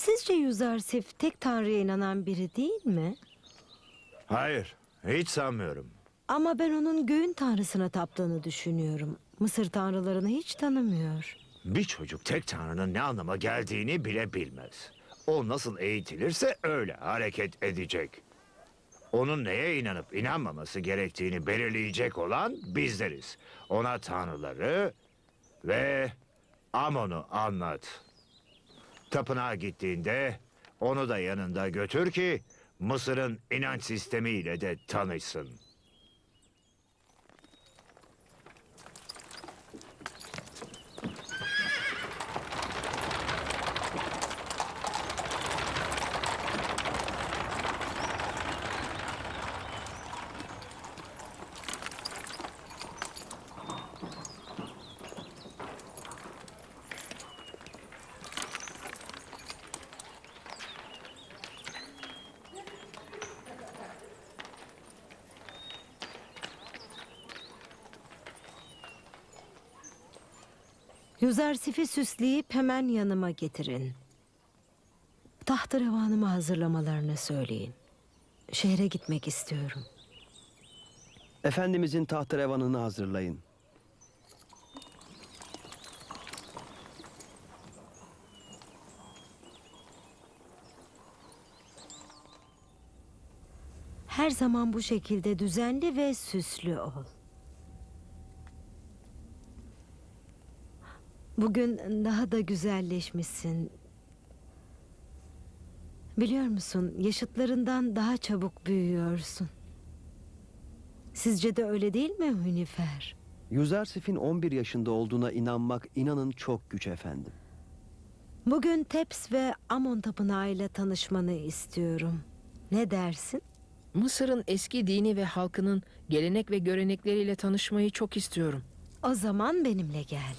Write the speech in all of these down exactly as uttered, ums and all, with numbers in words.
Sizce Yüzersif tek Tanrı'ya inanan biri değil mi? Hayır, hiç sanmıyorum. Ama ben onun göğün tanrısına taptığını düşünüyorum. Mısır tanrılarını hiç tanımıyor. Bir çocuk tek tanrının ne anlama geldiğini bile bilmez. O nasıl eğitilirse öyle hareket edecek. Onun neye inanıp inanmaması gerektiğini belirleyecek olan bizleriz. Ona tanrıları ve Amon'u anlat. Tapınağa gittiğinde onu da yanında götür ki Mısır'ın inanç sistemiyle de tanışsın. Yüzersif'i süsleyip hemen yanıma getirin. Tahterevanımı hazırlamalarını söyleyin. Şehre gitmek istiyorum. Efendimizin tahterevanını hazırlayın. Her zaman bu şekilde düzenli ve süslü ol. Bugün daha da güzelleşmişsin. Biliyor musun, yaşıtlarından daha çabuk büyüyorsun. Sizce de öyle değil mi Hünifer? Yüzersif'in on bir yaşında olduğuna inanmak inanın çok güç efendim. Bugün Teps ve Amon Tapınağı ile tanışmanı istiyorum. Ne dersin? Mısır'ın eski dini ve halkının gelenek ve görenekleriyle tanışmayı çok istiyorum. O zaman benimle gel.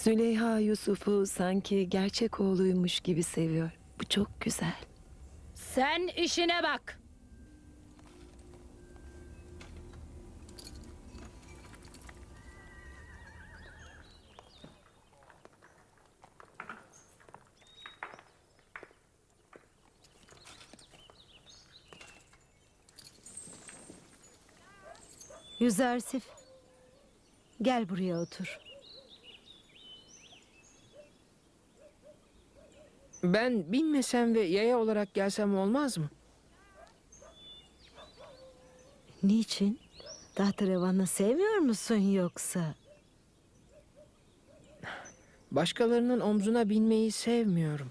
Züleyha Yusuf'u sanki gerçek oğluymuş gibi seviyor. Bu çok güzel. Sen işine bak. Yüzersif, gel buraya otur. Ben binmesem ve yaya olarak gelsem olmaz mı? Niçin? Tahterevanı sevmiyor musun yoksa? Başkalarının omzuna binmeyi sevmiyorum.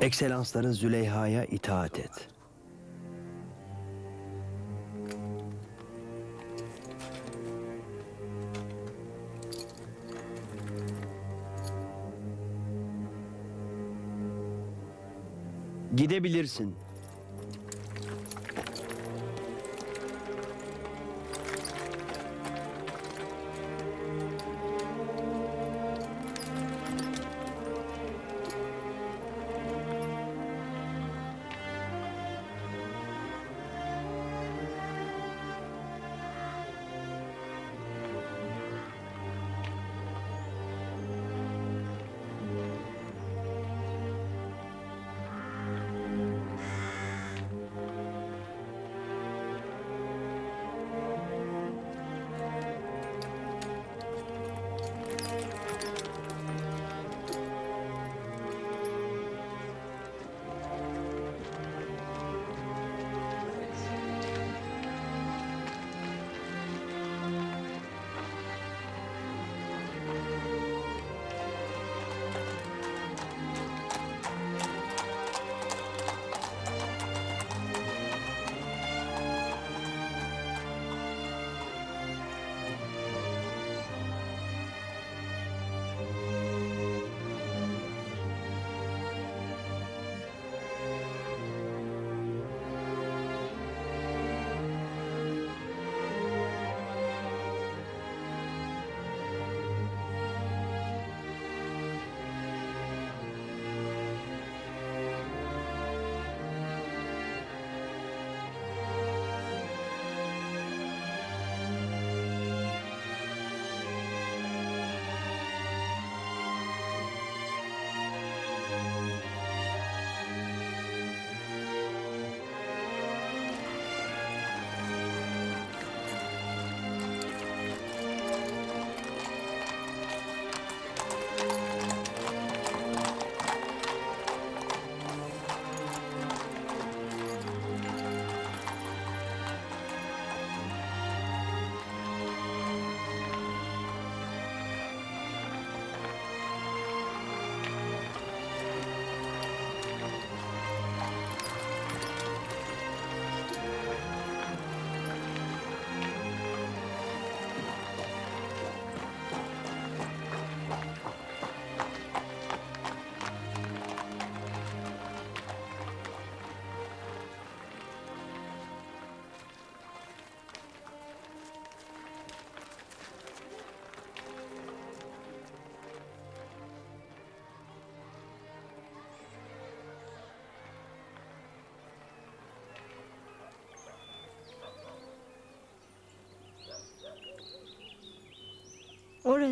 Ekselansların Züleyha'ya itaat et. Gidebilirsin.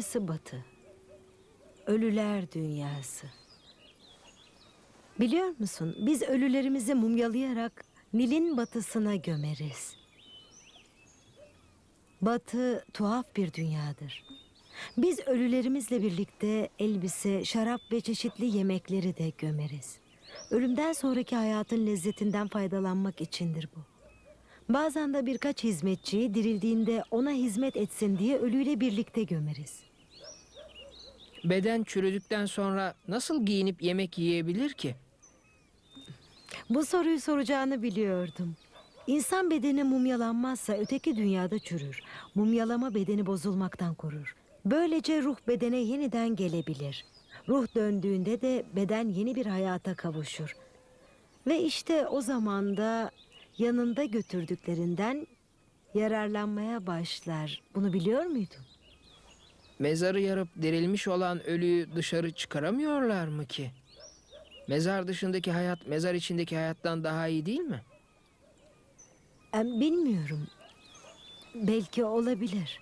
Burası batı. Ölüler dünyası. Biliyor musun, biz ölülerimizi mumyalayarak Nil'in batısına gömeriz. Batı tuhaf bir dünyadır. Biz ölülerimizle birlikte elbise, şarap ve çeşitli yemekleri de gömeriz. Ölümden sonraki hayatın lezzetinden faydalanmak içindir bu. Bazen de birkaç hizmetçiyi dirildiğinde ona hizmet etsin diye ölüyle birlikte gömeriz. Beden çürüdükten sonra nasıl giyinip yemek yiyebilir ki? Bu soruyu soracağını biliyordum. İnsan bedeni mumyalanmazsa öteki dünyada çürür. Mumyalama bedeni bozulmaktan korur. Böylece ruh bedene yeniden gelebilir. Ruh döndüğünde de beden yeni bir hayata kavuşur. Ve işte o zaman da yanında götürdüklerinden yararlanmaya başlar. Bunu biliyor muydun? Mezarı yarıp dirilmiş olan ölüyü dışarı çıkaramıyorlar mı ki? Mezar dışındaki hayat, mezar içindeki hayattan daha iyi değil mi? Bilmiyorum. Belki olabilir.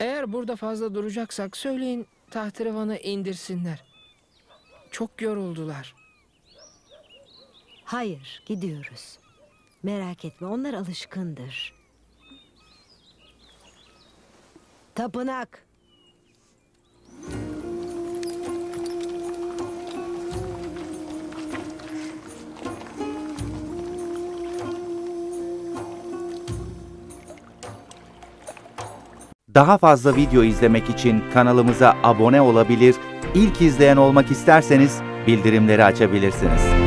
Eğer burada fazla duracaksak söyleyin tahterevanı indirsinler. Çok yoruldular. Hayır, gidiyoruz. Merak etme, onlar alışkındır. Tapınak. Daha fazla video izlemek için kanalımıza abone olabilir, ilk izleyen olmak isterseniz bildirimleri açabilirsiniz.